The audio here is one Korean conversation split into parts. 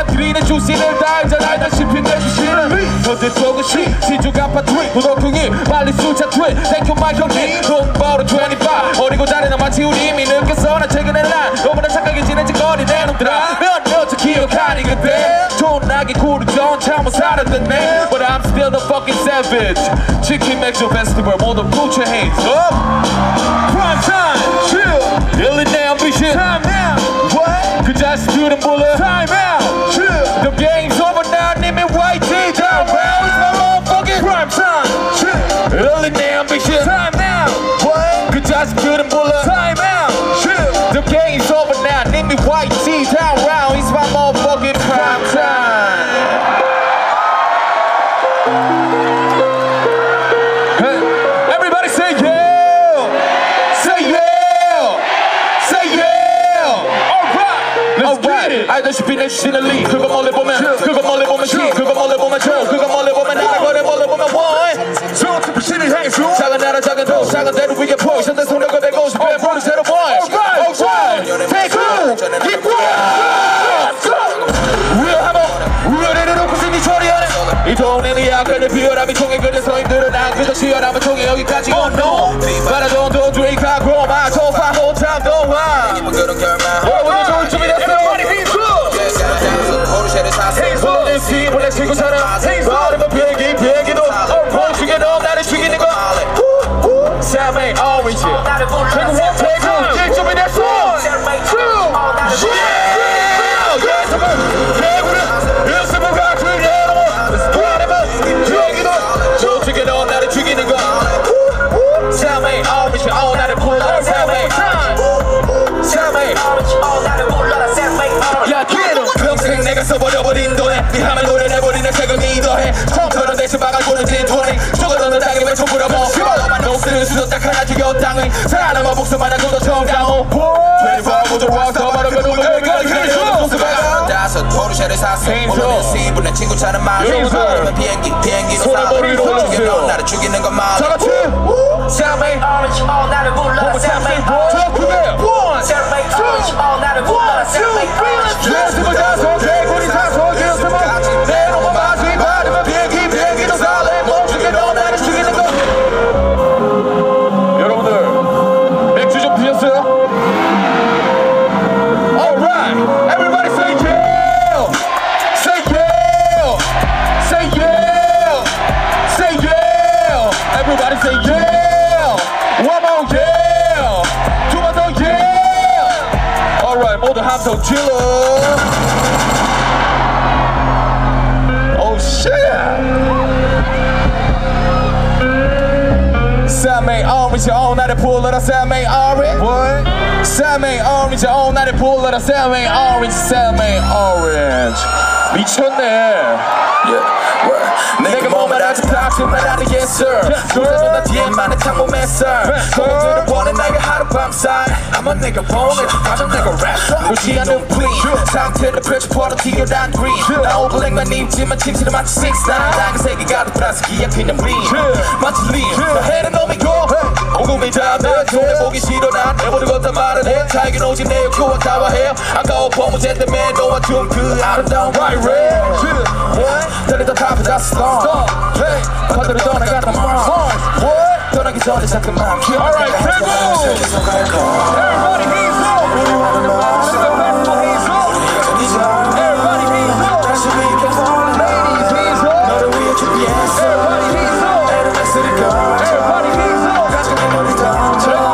사람들이는 주신을 다 알잖아. 다시피 내 주신을 현대 쪽은 시 시주가 파트리 도덕궁이 빨리 숫자 트윈 땡큐 마이 경기 동바로 25 어리고 잘해 나만치 우리 믿음께서 나 최근에 난 너무나 착하게 지내지 거리 내 놈들아 몇몇을 기억하니 그때 존나게 구르던 참아 살았던 내 But I'm still the fucking savage 치킨 맥주 페스티벌 모두 put your hands up Prime time chill 일린 내 ambition time now what 그 자식들은 몰라 time out chill the game's over now 님이 YG down round it's my motherfucking prime time chill 일린 내 ambition time now what 그 자식들은 몰라 time out chill the game's over now 님이 YG down round it's my motherfucking prime time 알다시피 내 주신을 리 그거 몰래 보면 그거 몰래 보면 시 그거 몰래 보면 저 그거 몰래 보면 나를 거래 몰래 보면 원 수업 부신을 해줘 작은 나라 작은 도 작은 대로 위에 포션 내 손을 대고 싶어 보는 새로 보이 Alright Take it 이 동네는 약간의 비열함이 통해 그래서 힘들어 난 그저 시열함을 통해 여기까지 Oh no 바라던 돈 주의하고 마저 파호 참 동화 여러분이 좋은 춤이 됐어 생소 MC 원래 친구 사람 발음은 비행기 비행기도 얼굴 죽여도 나를 죽이는 거 Sam ain't always here 최고 원 최고 질주이 됐어 써버려버린 돈에 네 하면 노래를 해버리는 세금이 이더해 처음처럼 대신 막아보는 진토네 죽어도 너 땅에 왜 쳐물어봐 그만 녹슬은 수도 딱 하나 죽여 땅의 살아남아 복수만 하고도 정당호 24호도 와서 바로 그 놈을 그래 속수가 다섯 포르쉐를 샀어 모르는 시분의 친구차는 마셔 사람은 비행기 손해버리로 죽여 나를 죽이는 건 말해 저같이 샤메이 나를 불러라 샤메이 저 그대요 샤메이 나를 불러라 샤메이 내 숨을 다섯 So chill Oh shit Sammy orange all night pull it Sammy orange What Sammy orange all night pull it Sammy orange 미쳤네 내가 몸을 아주 닥치면 나는 yes sir 그래서 나 뒤에만의 창몸에 썰 공주를 원해 나의 하룻밤 사이 아마 내가 보내 가장 내가 랩 무시 않은 queen 상태를 펼쳐 퍼러 튀겨 난 green 나 오블랙만 입지만 침실은 마치 6ix9ine 나가 세계 가득 플라스키에 피는 린 마치 린나 해는 놈이고 오금이 다내 손에 보기 싫어 난 내버려 걷다 말을 해 자기는 오직 내 욕구와 다와해 아까워 보무제 때문에 너와 좀그 아름다운 right red 달리다 다 받았어 바다로 떠나가던 Mars 떠나기 전에 잠깐만 Alright, take off! Everybody hands up! Everybody hands up! Ladies hands up! 너를 위해 준비했어 Everybody hands up! 에르메스를 꺼 Everybody hands up! 가족의 머리 던져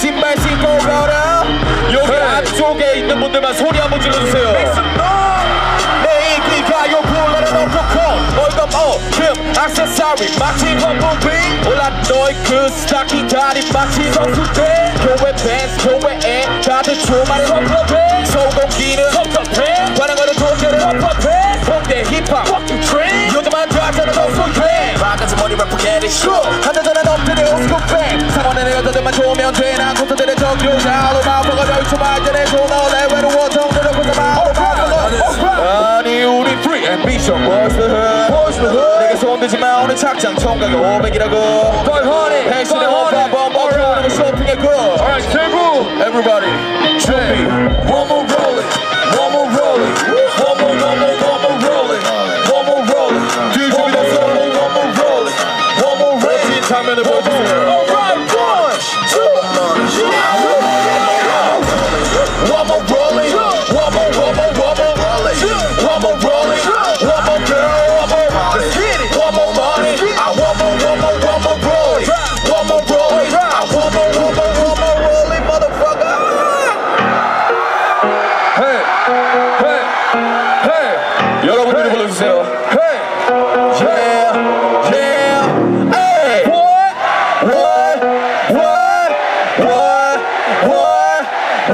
신발 신고 걸어. 여기 앞쪽에 있는 분들만 소리 한번 질러주세요. 내 인기가 요구하는 오프콘 월급 오금 액세서리 마치 원분비 올라 너의 그 스타킹 다리 마치 선수대 교회 밴스 교회에 다들 주말에 섭섭해 소고기는 섭섭해 관행하는 존재는 섭섭해 홍대 힙합 fucking trend 요즘은 자자는 더 소유해 바깥에 머리 랩 forget it sure 한자전한 엎드려 우스코백 상원에는 여자들만 좋으면 돼 난 콘서트를 적용자 얼음 아빠가 저희 초말 전에 손을 내외로워 정도는 고생만 아니 우리 free ambition boys the hood 내게 손대지마 오늘 착장 청각이 500이라고 500 백신의 호흡 범벅 오는 거 쇼핑의 굿 alright 대구 everybody 준비 one more roll it one more roll it one more one more one more roll it one more roll it 준비됐어 one more roll it one more roll it 화면을 보여주세요 여러분들이 불러주세요. Hey, yeah, yeah, hey. What, what, what, what, what,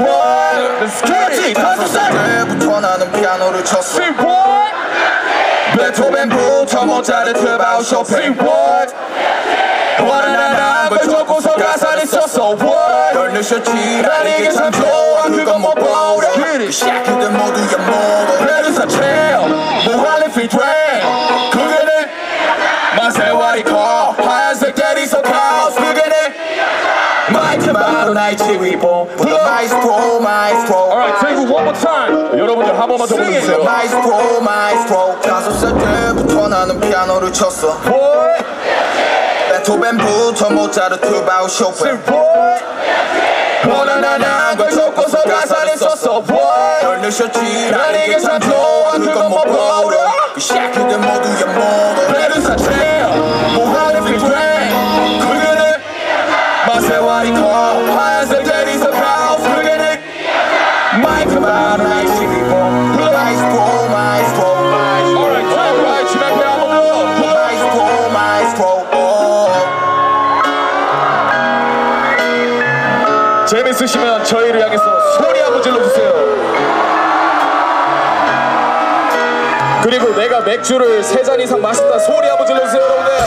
what? Let's get it. 다섯 살부터 나는 피아노를 쳤어. Say what? 베토벤부터 모차르트 바우쇼팽. Say what? 원하는 걸 적고서 가사를 썼어. What? 널 늦었지. 난 이게 참 좋아. 그건 못 보려. 시작이든 모두야 뭐든. 그래서 제일. 그거는 마세와리 거 하얀색 대리석 하우스 그거는 마이크 바로 나의 지휘봉 마이스트로 마이스트로 Alright, take it one more time 여러분들 한 번만 더 불러주세요 마이스트로 마이스트로 5살 때부터 나는 피아노를 쳤어 What? 베토벤부터 모차르트 바우쇼팽 What? 원하는 걸 적고서 가사를 썼어 What? 널 늦었지 난 이게 참 좋아 그건 못 보려 시작이든 모두야 모두 배를 사채요 뭐하는 피프레 그거는 마세와리 컵 하얀색 대리석 하우스 그거는 마이크 바로 나의 지휘봉 마이스트로 마이스트로 Alright, alright, 집 앞에 한번 더 마이스트로 마이스트로 재밌으시면 저희를 향해서 소리 한번 질러주세요 그리고 내가 맥주를 3잔 이상 마신다 소리 한번 질러주세요 여러분들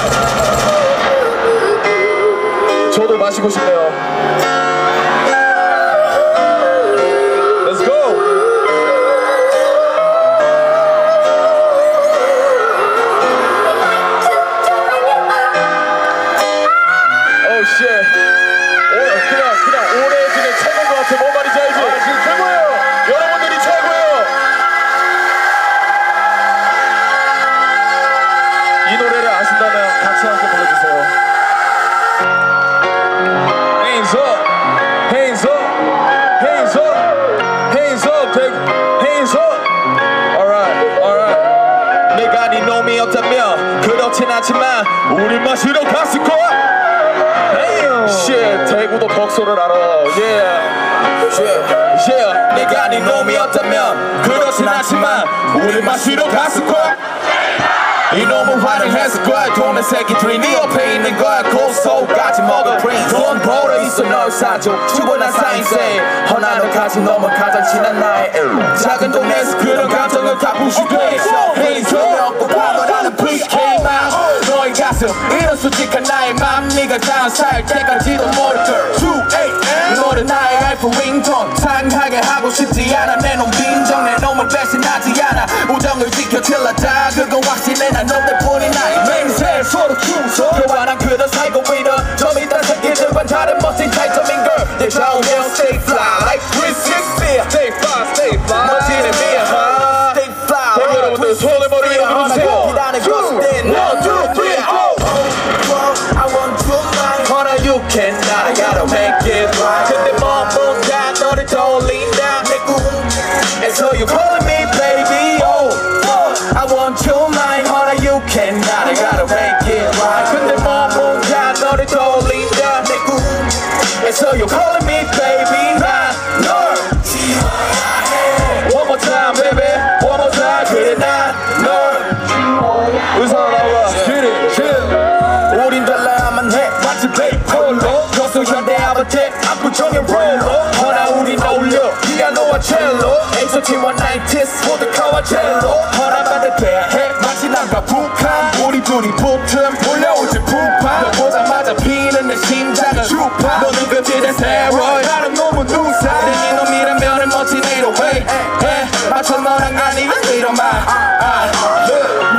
저도 마시고 싶네요 Let's go Oh shit 그냥 올해 중에 최고인 것 같아 뭔 말인지 알지? 아, 지금 최고예요 여러분들이 최고예요 이 노래를 아신다면 같이 함께 불러주세요. Hands up, hands up, hands up, hands up, hands up. Alright, alright. 내가 네 놈이 없다면 그렇진 않지만 우리 마시러 갔을 거야. Shit, 대구도 덕소를 알아. Yeah, yeah, yeah. 내가 네 놈이 없다면 그렇진 않지만 우리 마시러 갔을 거야. 이놈은 활용했을 거야 돈의 새끼들이 네 옆에 있는 거야 고소까지 먹어 프린스 돈 벌어 있어 널 사줘 죽어난 사인세 허나노까지 넘어가장 친한 나의 작은 동네에서 그런 감정을 다 부시돼 페인스를 얻고 파벌하는 PK 마음 너의 가슴 이런 솔직한 나의 맘 네가 다운 살 때까지도 모를 걸 2AM 너를 나의 알프 윙톤 상하게 하고 싶지 않아 내 놈 빈정 내 놈을 배신하지 않아 우정을 지켜 질러다 그건 확실해 난 너네뿐이 나의 맹세 서로 충성 교환한 그들 살고 있는 좀 이따 can I gotta make it right. 근데 무엇보다 너를 떠올린다 내 꿈. And so you calling me baby, oh, I want you mine, honey, you can I gotta make it right. 근데 무엇보다 너를 떠올린다 내 꿈. And so you calling me baby, 나 널 지워야 해. One more time, baby, one more time, 그래 나 널 지워야 해. 의사 나와, shoot it, shoot. 우린 달라야만 해, 마치 베이폴로 교수현대 아바텍, 압구정의 롤로 허나 우린 어울려, 피아노와 첼로 엑소팀원 나이티스, 보드카와 젤로 허락받을 때야 해, 마치 남과 북한 우리 둘이 붙음, 올려오지 풍파 보자마자 피는 내 심장은 주파 너는 그들의 스테로이드 나는 너무 눈살 내 이놈이라면은 멋진 808 맞춰 너랑 아니면 이런 말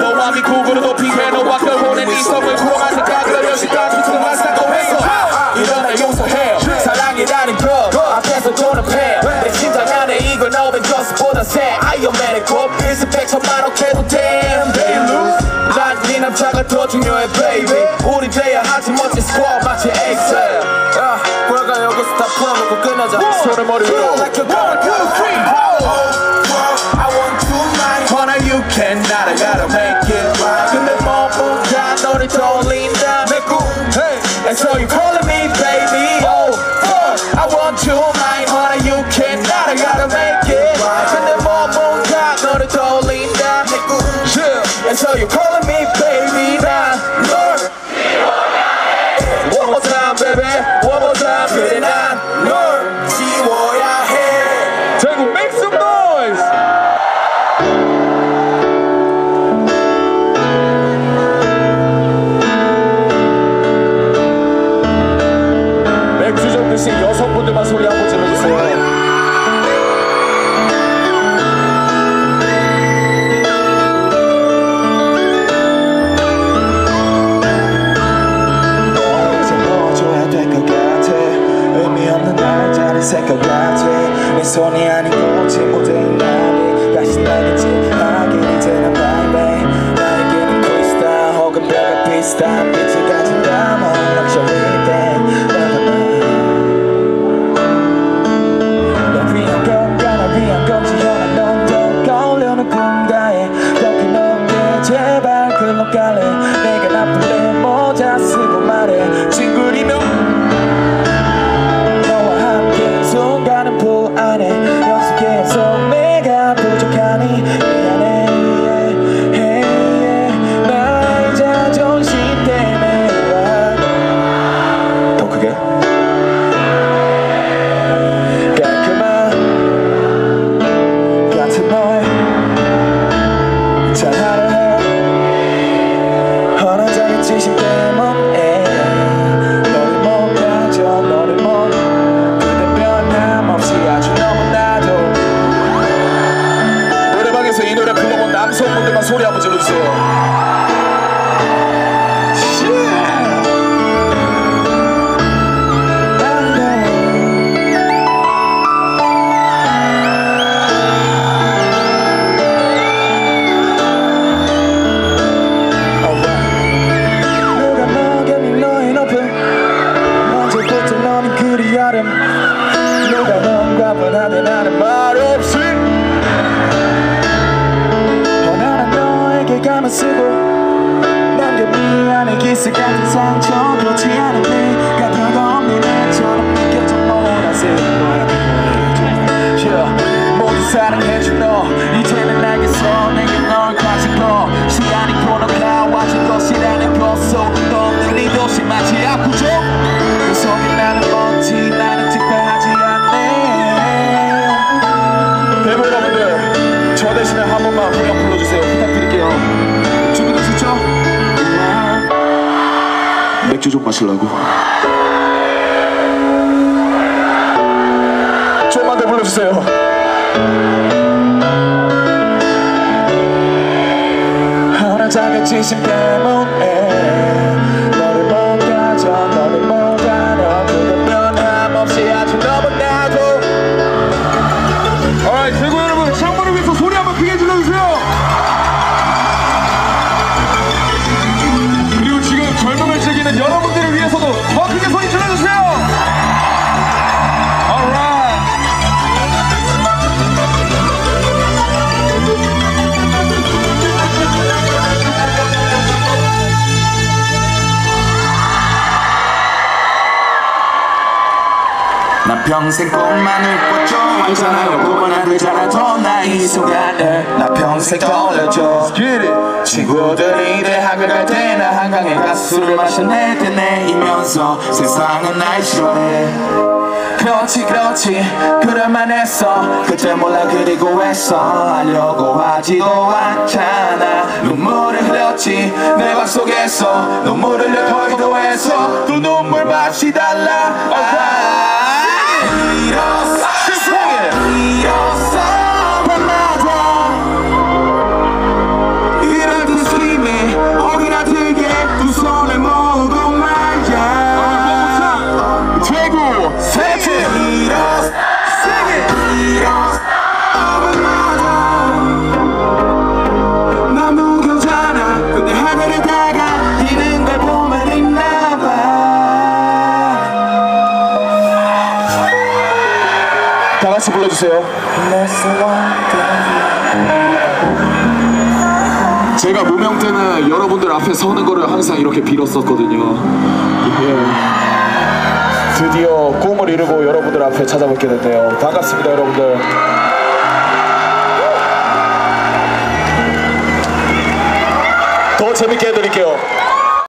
너와 미국으로 높인 괴로와 결혼의 이성을 구원한 생각을 여시까지 등만 쌓고 해서 이런 날 용서해요 사랑이라는 것 앞에서 존업해요 내 심장 안에 이건 오벤 저스보다 새 아이언맨의 곱 일스펙 천만 억해도 damn they lose 난 네 남자가 더 중요해 baby 우리 돼야 하지 멋진 스쿼드 마치 엑셀 꼴과 여기서 다 풀어놓고 끊어자 손을 머리 위로 Can I gotta make it right 근데 무엇보다 너를 떠올린다 내 꿈 And so you calling me baby Oh, I want you mine Honey, you can I gotta make it right 근데 무엇보다 너를 떠올린다 내 꿈 And so you calling me baby 나 널 지워야 해 One more time baby One more time 그래 난 널 지워야 해 대구 make some noise 여성분들만 소리 한번 질러주세요. 어느새 놓아줘야 될 것 같아 의미 없는 날짜를 생각하지 내 손이 아닌 꽃이 묻은 날이 다시 나겠지 나에게는 이제 난 baby 나에게는 크리스탈 혹은 벽에 비슷한 빛이 가진 담아 럭셔리 때 내가 나쁠래 모자 쓰고 말해 친구리며 너와 함께 순간은 보안해 연습해서 내가 부족하니 미안해 나의 자존심 때문에 더 크게 깔끔한 같은 널 잘하려 해 진심 때문에 너를 못 가져 너를 못 그대 변함없이 아주 너무나도 노래방에서 이 노래 불러본 남성분들만 소리 한번 질러주세요 쓰고 남겨 미안해 기스 같은 상처 그렇지 않은 내가 별거 없는 애처럼 느껴져 보라색 모두 사랑해준 너 이제는 알겠어 내게 널 가질러 시간이 돌아가와줄 것이라는 것속 너는 이 도시 마치 압구정 그 속에 나는 먼지 나는 특별하지 않네 대부 여러분들 저 대신에 한 번만 후렴 불러주세요 부탁드릴게요 맥주 좀 마실라고 좀만 더 불러주세요 하나 작은 진심 때문에 너를 못 가져 너를 못 알아 그대 변함없이 아주 너무나도 Alright, 대구 여러분 창문을 위해서 소리 한번 크게 질러주세요 여러분들을 위해서도 더 크게 소리 질러주세요 나 평생 꽃만을 꽂죠 왕창하고 꿈은 들잖아 나 이 순간을 나 평생 떠올려줘 친구들이 대학을 갈 때 나 한강에 가서 술을 마셔 내 때내이면서 세상은 날 싫어해 그렇지 그럴만 했어 그때 몰라 그리고 했어 하려고 하지도 않잖아 눈물을 흘렸지 내 맘속에서 눈물을 흘려도 해서 또 눈물 맛이 달라 빌었어 빌었어 밤마다 이런 뒷수림에 오기나 들게 두 손을 모으고 말야 최고 다같이 불러주세요. 제가 무명 때는 여러분들 앞에 서는 거를 항상 이렇게 빌었었거든요. 예. 드디어 꿈을 이루고 여러분들 앞에 찾아뵙게 됐네요. 반갑습니다 여러분들. 더 재밌게 해드릴게요.